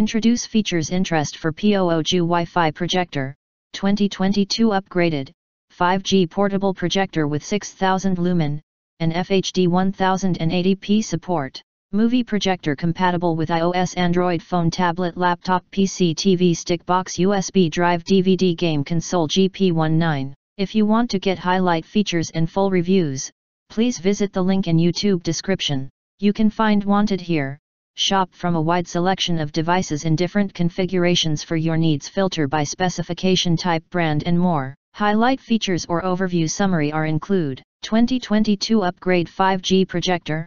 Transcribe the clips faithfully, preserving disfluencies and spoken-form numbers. Introduce features interest for POOJOO Wi-Fi projector, twenty twenty-two upgraded, five G portable projector with six thousand lumen, and F H D ten eighty p support, movie projector compatible with iOS, Android phone, tablet, laptop, P C, T V, stick box, U S B drive, D V D, game console, G P nineteen. If you want to get highlight features and full reviews, please visit the link in YouTube description. You can find Wanted here. Shop from a wide selection of devices in different configurations for your needs. Filter by specification type, brand and more. Highlight features or overview summary are include. twenty twenty-two upgrade five G projector.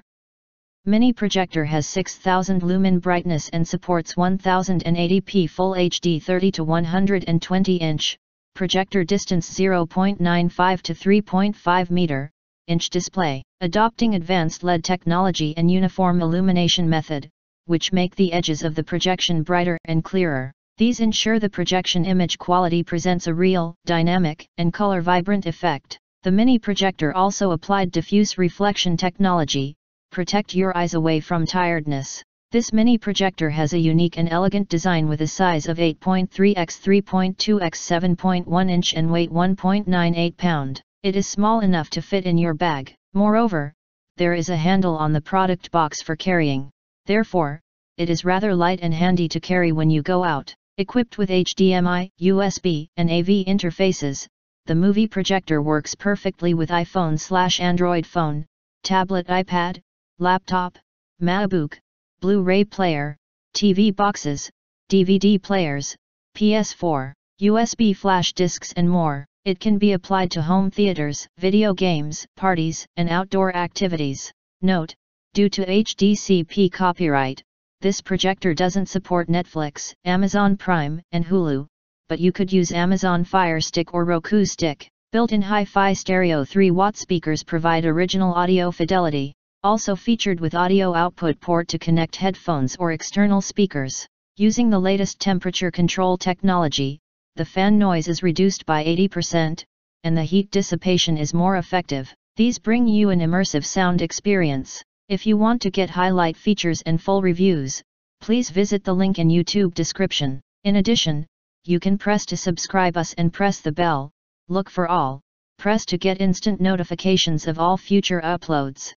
Mini projector has six thousand lumen brightness and supports ten eighty p full H D thirty to one hundred twenty inch. Projector distance zero point nine five to three point five meter. Inch display. Adopting advanced L E D technology and uniform illumination method, which make the edges of the projection brighter and clearer. These ensure the projection image quality presents a real, dynamic, and color vibrant effect. The mini projector also applied diffuse reflection technology, protect your eyes away from tiredness. This mini projector has a unique and elegant design with a size of eight point three by three point two by seven point one inch and weight one point nine eight pound. It is small enough to fit in your bag. Moreover, there is a handle on the product box for carrying. Therefore, it is rather light and handy to carry when you go out. Equipped with H D M I, U S B, and A V interfaces, the movie projector works perfectly with iPhone/Android phone, tablet, iPad, laptop, MacBook, Blu-ray player, T V boxes, D V D players, P S four, U S B flash discs and more. It can be applied to home theaters, video games, parties, and outdoor activities. Note, due to H D C P copyright, this projector doesn't support Netflix, Amazon Prime, and Hulu, but you could use Amazon Fire Stick or Roku Stick. Built-in Hi-Fi stereo three watt speakers provide original audio fidelity, also featured with audio output port to connect headphones or external speakers. Using the latest temperature control technology, the fan noise is reduced by eighty percent, and the heat dissipation is more effective. These bring you an immersive sound experience. If you want to get highlight features and full reviews, please visit the link in YouTube description. In addition, you can press to subscribe us and press the bell, look for all, press to get instant notifications of all future uploads.